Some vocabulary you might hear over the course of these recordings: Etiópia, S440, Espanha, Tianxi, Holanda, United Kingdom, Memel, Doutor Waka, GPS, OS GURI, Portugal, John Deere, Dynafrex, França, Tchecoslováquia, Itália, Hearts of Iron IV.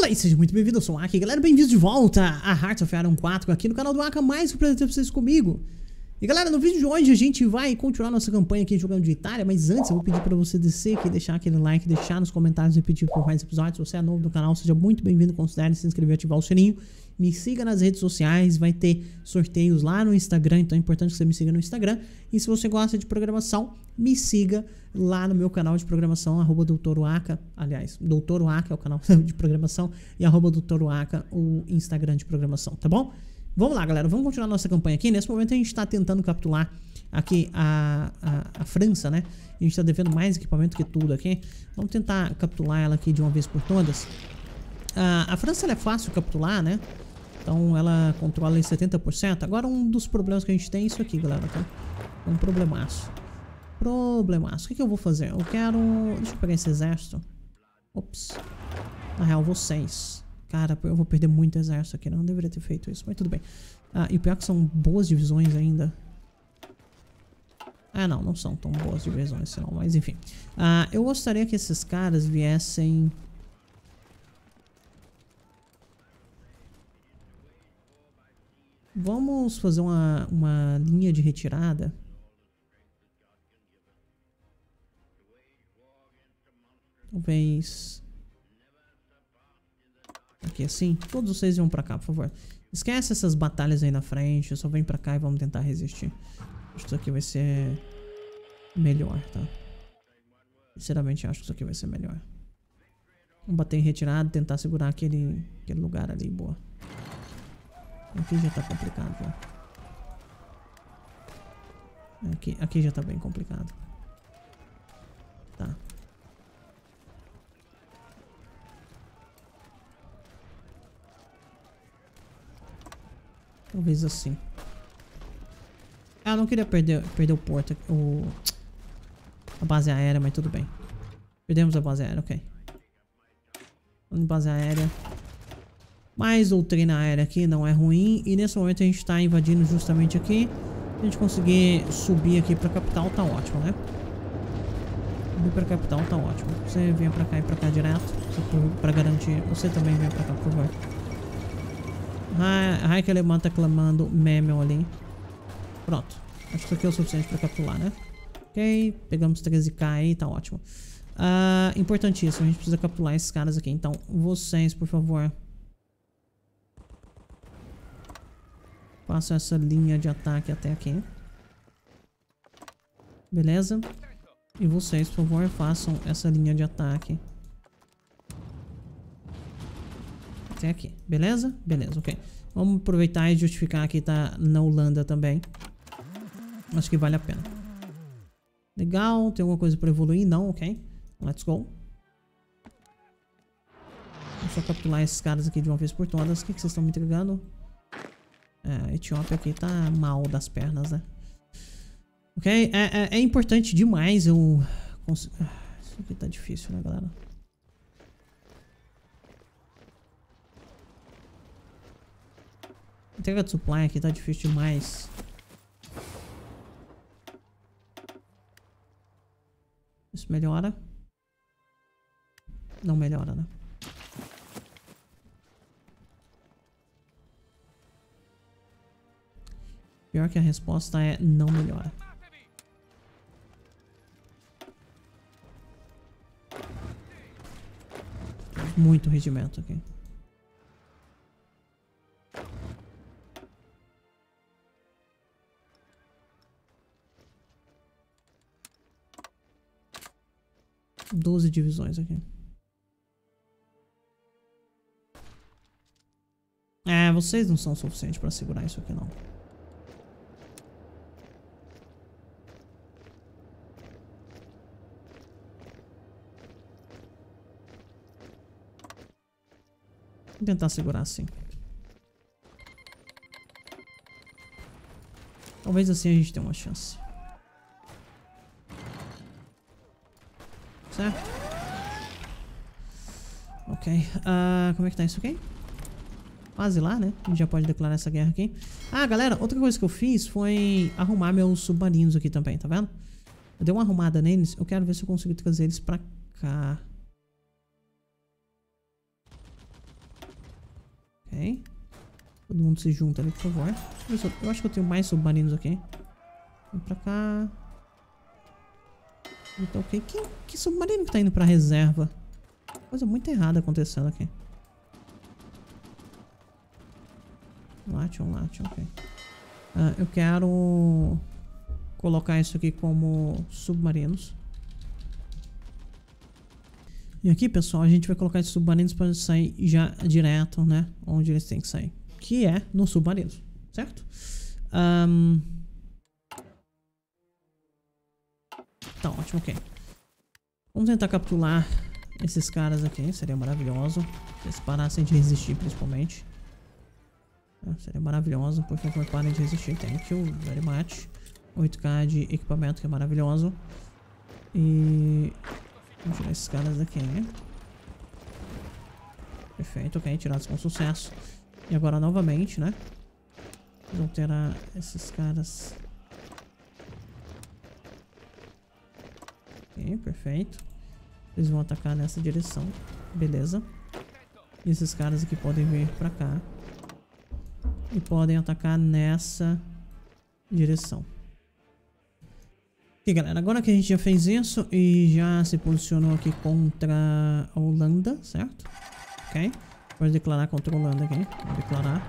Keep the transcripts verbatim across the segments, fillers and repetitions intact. Olá e seja muito bem-vindo, eu sou o Aki, galera, bem-vindos de volta a Hearts of Iron quatro aqui no canal do Aki, mais um prazer ter vocês comigo. E galera, no vídeo de hoje a gente vai continuar nossa campanha aqui jogando de Itália, mas antes eu vou pedir pra você descer aqui, deixar aquele like, deixar nos comentários e pedir por mais episódios. Se você é novo no canal, seja muito bem-vindo, considere se inscrever e ativar o sininho. Me siga nas redes sociais, vai ter sorteios lá no Instagram, então é importante que você me siga no Instagram. E se você gosta de programação, me siga lá no meu canal de programação, arroba doutor Waka, aliás, doutor Waka é o canal de programação, e arroba doutor Waka, o Instagram de programação, tá bom? Vamos lá, galera, vamos continuar nossa campanha aqui. Nesse momento a gente está tentando capturar aqui a, a, a França, né? A gente está devendo mais equipamento que tudo aqui. Vamos tentar capturar ela aqui de uma vez por todas. A, a França ela é fácil capturar, né? Então ela controla em setenta por cento. Agora um dos problemas que a gente tem é isso aqui, galera, tá? É um problemaço. Problemaço. O que, que eu vou fazer? Eu quero... Deixa eu pegar esse exército. Ops. Na real, vocês. Cara, eu vou perder muito exército aqui. Não deveria ter feito isso, mas tudo bem. Ah, e o pior é que são boas divisões ainda. Ah, não. Não são tão boas divisões, senão. Mas enfim. Ah, eu gostaria que esses caras viessem... Vamos fazer uma, uma linha de retirada. Talvez... Aqui assim. Todos vocês vão pra cá, por favor. Esquece essas batalhas aí na frente. Só vem pra cá e vamos tentar resistir. Acho que isso aqui vai ser melhor, tá? Sinceramente, acho que isso aqui vai ser melhor. Vamos bater em retirada, tentar segurar aquele, aquele lugar ali. Boa. Aqui já tá complicado, né? Aqui, aqui já tá bem complicado. Tá. Talvez assim. Ah, eu não queria perder, perder o porto, o, a base aérea, mas tudo bem. Perdemos a base aérea, ok. Vamos em base aérea. Mais doutrina aérea aqui, não é ruim. E nesse momento a gente tá invadindo justamente aqui. Se a gente conseguir subir aqui pra capital, tá ótimo, né? Subir pra capital, tá ótimo. Você vem pra cá e pra cá direto. Só pra garantir. Você também vem pra cá, por favor. Ai, que alemão tá clamando Memel ali. Pronto. Acho que isso aqui é o suficiente pra capturar, né? Ok, pegamos treze K aí, tá ótimo. Ah, importantíssimo, a gente precisa capturar esses caras aqui. Então, vocês, por favor... Passo essa linha de ataque até aqui. Beleza? E vocês, por favor, façam essa linha de ataque. Até aqui. Beleza? Beleza, ok. Vamos aproveitar e justificar que tá na Holanda também. Acho que vale a pena. Legal. Tem alguma coisa pra evoluir? Não, ok. Let's go. Vou só capturar esses caras aqui de uma vez por todas. O que, que vocês estão me entregando? É, a Etiópia aqui tá mal das pernas, né? Ok, é, é, é importante demais eu... Cons... Ah, isso aqui tá difícil, né, galera? A entrega de supply aqui tá difícil demais. Isso melhora? Não melhora, né? Pior que a resposta é não melhora. Muito regimento aqui. Doze divisões aqui. É, vocês não são o suficiente pra segurar isso aqui, não. Vou tentar segurar assim. Talvez assim a gente tenha uma chance. Certo? Ok. Uh, como é que tá isso aqui? Quase lá, né? A gente já pode declarar essa guerra aqui. Ah, galera, outra coisa que eu fiz foi arrumar meus submarinos aqui também, tá vendo? Eu dei uma arrumada neles. Eu quero ver se eu consigo trazer eles pra cá. Ok. Todo mundo se junta ali, por favor. Deixa eu ver se eu, eu acho que eu tenho mais submarinos aqui. Vem pra cá. Então, ok. Que, que submarino que tá indo pra reserva? Coisa muito errada acontecendo aqui. Lation, Lation, ok. Ah, eu quero colocar isso aqui como submarinos. E aqui, pessoal, a gente vai colocar esses submarinos para sair já direto, né? Onde eles têm que sair. Que é no submarino, certo? Um... Tá ótimo, ok. Vamos tentar capturar esses caras aqui. Seria maravilhoso. Se eles parassem de resistir, principalmente. Ah, seria maravilhoso. Por favor, parem de resistir. Thank you very much. oito K de equipamento, que é maravilhoso. E... vamos tirar esses caras daqui, né? Perfeito, ok. Tirados com sucesso. E agora novamente, né? Vamos alterar esses caras. Ok, perfeito. Eles vão atacar nessa direção. Beleza. E esses caras aqui podem vir pra cá. E podem atacar nessa direção. Ok, galera, agora que a gente já fez isso e já se posicionou aqui contra a Holanda, certo? Ok, pode declarar contra a Holanda aqui, vou declarar,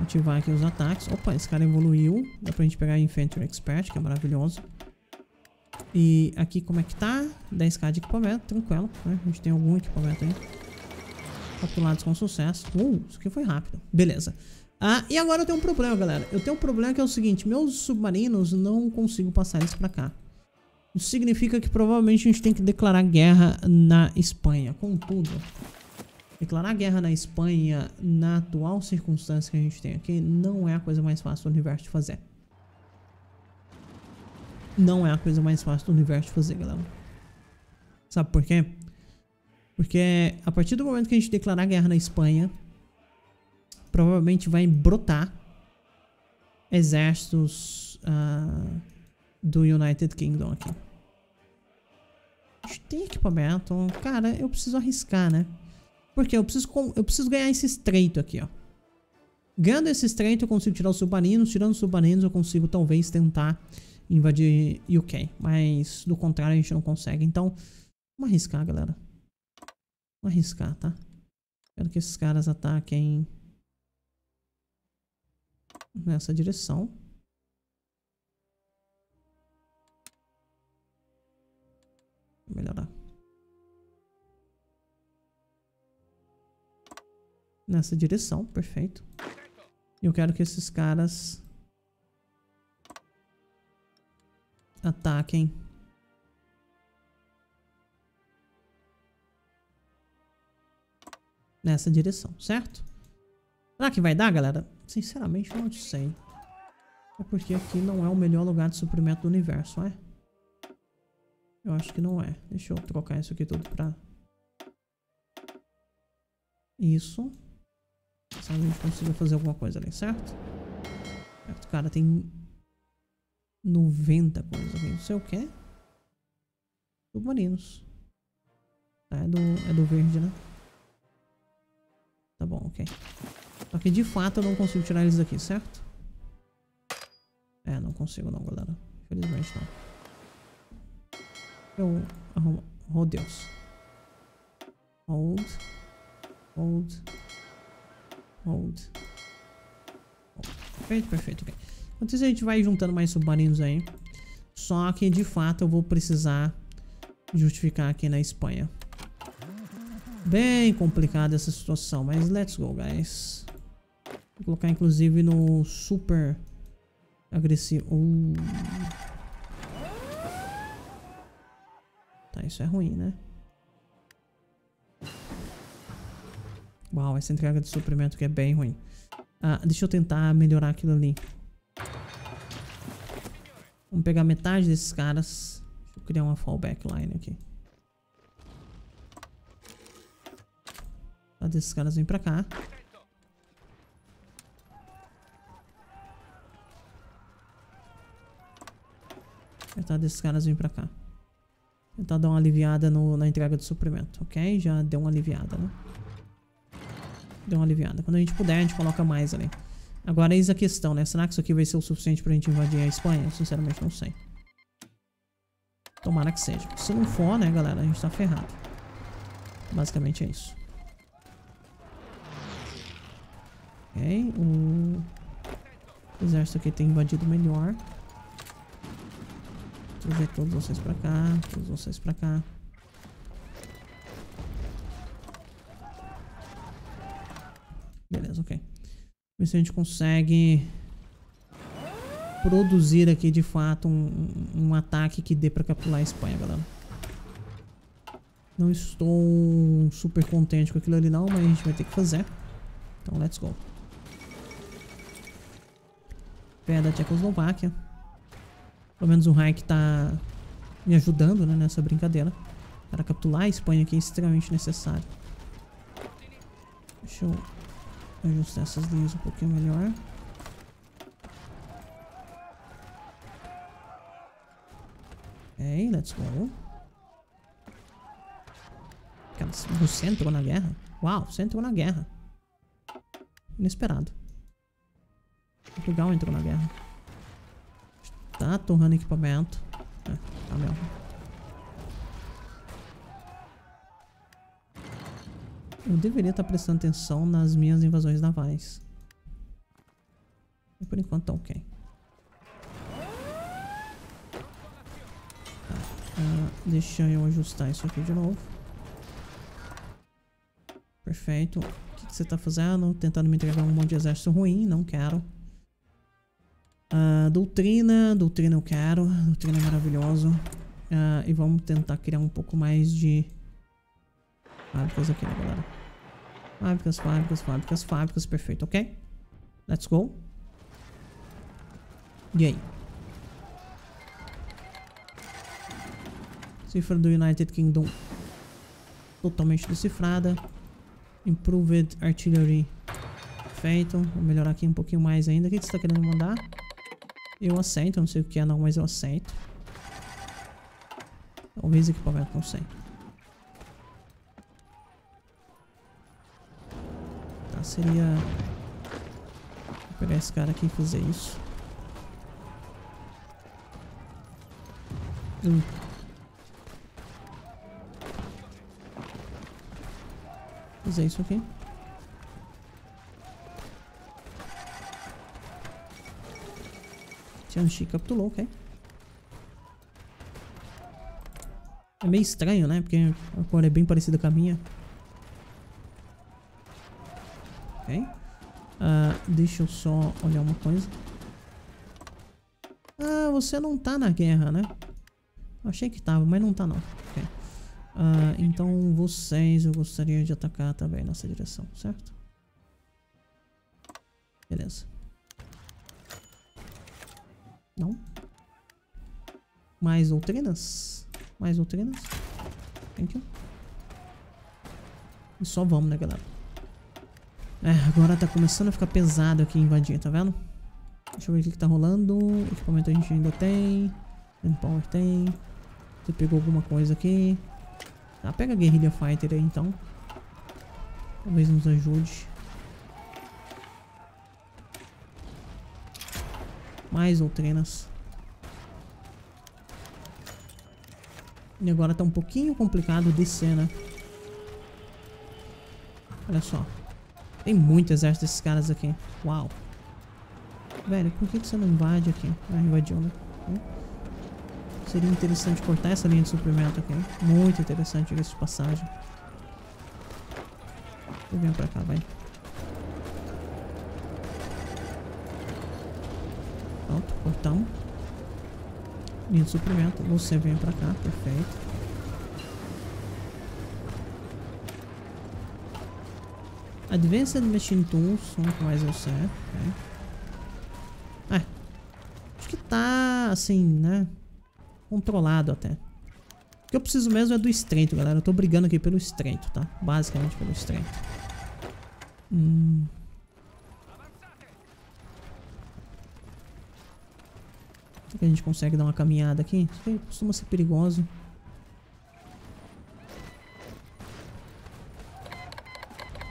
ativar aqui os ataques. Opa, esse cara evoluiu, dá pra gente pegar Infantry Expert, que é maravilhoso. E aqui como é que tá? dez K de equipamento, tranquilo, né? A gente tem algum equipamento aí. Capturados com sucesso. Uh, isso aqui foi rápido, beleza. Ah, e agora eu tenho um problema, galera. Eu tenho um problema que é o seguinte. Meus submarinos não consigo passar eles pra cá. Isso significa que provavelmente a gente tem que declarar guerra na Espanha. Contudo, declarar guerra na Espanha, na atual circunstância que a gente tem aqui, não é a coisa mais fácil do universo de fazer. Não é a coisa mais fácil do universo de fazer, galera. Sabe por quê? Porque a partir do momento que a gente declarar guerra na Espanha, provavelmente vai brotar exércitos uh, do United Kingdom aqui. A gente tem equipamento. Cara, eu preciso arriscar, né? Porque eu preciso, eu preciso ganhar esse estreito aqui, ó. Ganhando esse estreito eu consigo tirar os submarinos. Tirando os submarinos eu consigo talvez tentar invadir U K. Mas do contrário a gente não consegue. Então, vamos arriscar, galera. Vamos arriscar, tá? Quero que esses caras ataquem nessa direção. Vou melhorar. Nessa direção, perfeito. E eu quero que esses caras ataquem nessa direção, certo? Será que vai dar, galera? Sinceramente, não sei. É porque aqui não é o melhor lugar de suprimento do universo, é? Eu acho que não é. Deixa eu trocar isso aqui tudo pra... isso. Se a gente consiga fazer alguma coisa ali, certo? Certo, cara, tem... noventa coisas aqui. Não sei o que. Submarinos. Tá, é do, é do verde, né? Tá bom, ok. Só que de fato eu não consigo tirar eles daqui, certo? É, não consigo não, galera. Infelizmente não. Eu arrumo. Oh, Deus. Hold. Hold. Hold. Perfeito, perfeito, ok. Enquanto isso a gente vai juntando mais submarinos aí. Só que de fato eu vou precisar justificar aqui na Espanha. Bem complicada essa situação, mas let's go, guys. Vou colocar inclusive no super agressivo. Uh. Tá, isso é ruim, né? Uau, essa entrega de suprimento que é bem ruim. Ah, deixa eu tentar melhorar aquilo ali. Vamos pegar metade desses caras. Deixa eu criar uma fallback line aqui. Tá, desses caras vêm pra cá. Tá, desses caras vêm pra cá. Tentar dar uma aliviada no, na entrega de suprimento, ok? Já deu uma aliviada, né? deu uma aliviada. Quando a gente puder, a gente coloca mais ali. Agora, eis a questão, né? Será que isso aqui vai ser o suficiente pra gente invadir a Espanha? Eu, sinceramente, não sei. Tomara que seja. Se não for, né, galera, a gente tá ferrado. Basicamente é isso. Ok. O exército aqui tem invadido melhor. Vou ver todos vocês pra cá. Todos vocês pra cá. Beleza, ok. Ver se a gente consegue produzir aqui de fato um, um, um ataque que dê pra capturar a Espanha, galera. Não estou super contente com aquilo ali não, mas a gente vai ter que fazer. Então, let's go. Pé da Tchecoslováquia. Pelo menos o Reich tá me ajudando, né, nessa brincadeira. Para capturar a Espanha aqui é extremamente necessário. Deixa eu ajustar essas linhas um pouquinho melhor. Ok, let's go. Você entrou na guerra? Uau, você entrou na guerra. Inesperado. Portugal entrou na guerra. Tá torrando equipamento. É, tá mesmo. Eu deveria estar prestando atenção nas minhas invasões navais. E por enquanto tá ok. Tá, uh, deixa eu ajustar isso aqui de novo. Perfeito. O que, que você tá fazendo? Tentando me entregar um monte de exército ruim. Não quero. Uh, doutrina. Doutrina eu quero. Doutrina é maravilhoso. Uh, e vamos tentar criar um pouco mais de fábricas aqui, né, galera? Fábricas, fábricas, fábricas, fábricas. Perfeito, ok? Let's go. E aí? Cifra do United Kingdom totalmente decifrada. Improved Artillery. Perfeito. Vou melhorar aqui um pouquinho mais ainda. O que você está querendo mandar? Eu aceito. Não sei o que é não, mas eu aceito. Talvez equipamento, não sei. Tá, seria... Vou pegar esse cara aqui e fazer isso. Hum. Fazer isso aqui. Tianxi capitulou, ok. É meio estranho, né? Porque a cor é bem parecida com a minha. Ok. Uh, deixa eu só olhar uma coisa. Ah, você não tá na guerra, né? Achei que tava, mas não tá não. Ok. Uh, então vocês eu gostaria de atacar também nessa direção, certo? Beleza. Não? Mais doutrinas? Mais doutrinas? Thank you. E só vamos, né, galera? É, agora tá começando a ficar pesado aqui invadir, tá vendo? Deixa eu ver o que, que tá rolando. Equipamento a gente ainda tem. Manpower tem. Você pegou alguma coisa aqui? Ah, pega a Guerrilla Fighter aí, então. Talvez nos ajude. Mais doutrinas. E agora tá um pouquinho complicado descer, né? Olha só. Tem muito exército desses caras aqui. Uau. Velho, por que você não invade aqui? Ah, invadiu, né? Seria interessante cortar essa linha de suprimento aqui. Muito interessante isso de passagem. Eu venho pra cá, vai. Pronto, cortamos. Linha de suprimento. Você vem pra cá, perfeito. Advanced Machine Tools, quanto mais eu sei. Ah, acho que tá assim, né? Controlado até. O que eu preciso mesmo é do estreito, galera. Eu tô brigando aqui pelo estreito, tá? Basicamente pelo estreito. Hum. Será que a gente consegue dar uma caminhada aqui? Isso aqui costuma ser perigoso.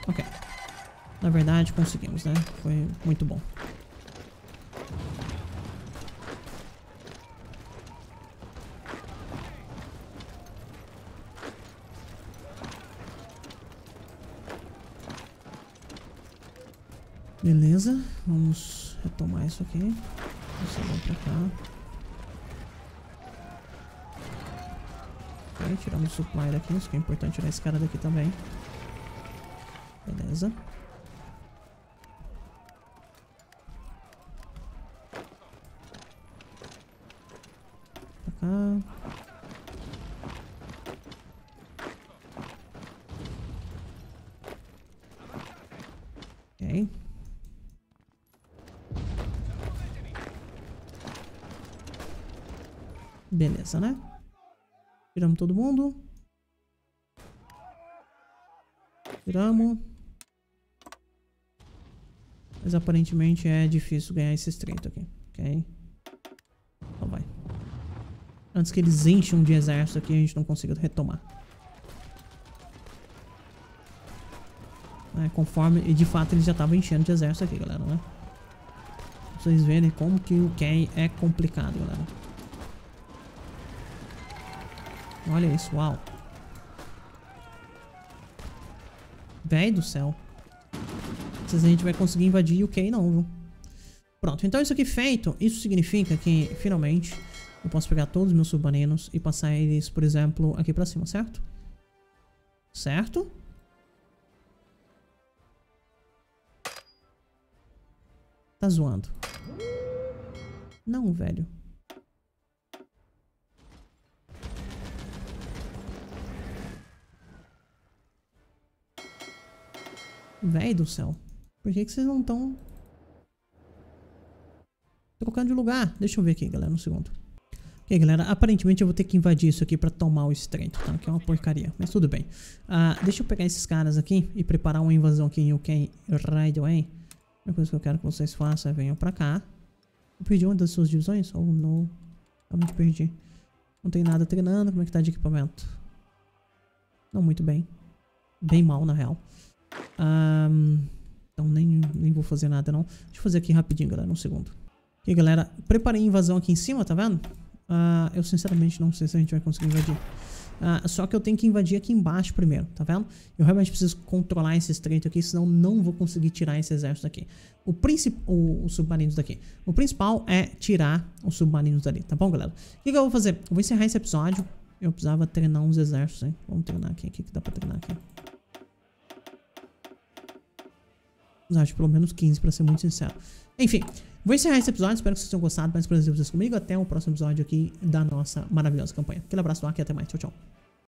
Ok. Na verdade, conseguimos, né? Foi muito bom. Beleza, vamos retomar isso aqui. Você vai pra cá. Ok, tiramos o supply daqui. Isso que é importante, tirar esse cara daqui também. Beleza. Pra cá. Ok. Beleza, né? Tiramos todo mundo. Tiramos. Mas aparentemente é difícil ganhar esse estreito aqui, ok? Então vai. Antes que eles encham de exército aqui, a gente não consiga retomar. É, conforme... E de fato eles já estavam enchendo de exército aqui, galera, né? Pra vocês verem como que o Ken é complicado, galera. Olha isso, uau. Véi do céu. Vocês a gente vai conseguir invadir o U K não, viu? Pronto, então isso aqui feito. Isso significa que, finalmente, eu posso pegar todos os meus submarinos e passar eles, por exemplo, aqui pra cima, certo? Certo? Tá zoando. Não, velho. Véi do céu. Por que que vocês não estão trocando de lugar? Deixa eu ver aqui, galera, um segundo. Ok, galera, aparentemente eu vou ter que invadir isso aqui pra tomar o estreito, tá? Que é uma porcaria, mas tudo bem. Ah, deixa eu pegar esses caras aqui e preparar uma invasão aqui em U K right away. Uma coisa que eu quero que vocês façam é venham pra cá. Eu perdi uma das suas divisões? Oh, não. Realmente perdi. Não tem nada treinando. Como é que tá de equipamento? Não muito bem. Bem mal, na real. Um, então nem, nem vou fazer nada não. Deixa eu fazer aqui rapidinho, galera, um segundo. Ok, galera, preparei a invasão aqui em cima, tá vendo? Uh, eu sinceramente não sei se a gente vai conseguir invadir. uh, Só que eu tenho que invadir aqui embaixo primeiro, tá vendo? Eu realmente preciso controlar esse estreito aqui, senão não vou conseguir tirar esse exército daqui. O principal, os submarinos daqui. O principal é tirar os submarinos dali, tá bom, galera? O que, que eu vou fazer? Eu vou encerrar esse episódio. Eu precisava treinar uns exércitos, hein? Vamos treinar aqui, o que, que dá pra treinar aqui? Acho pelo menos quinze, pra ser muito sincero. Enfim, vou encerrar esse episódio. Espero que vocês tenham gostado. Mais prazer vocês comigo. Até o próximo episódio aqui da nossa maravilhosa campanha. Aquele abraço lá e até mais. Tchau, tchau.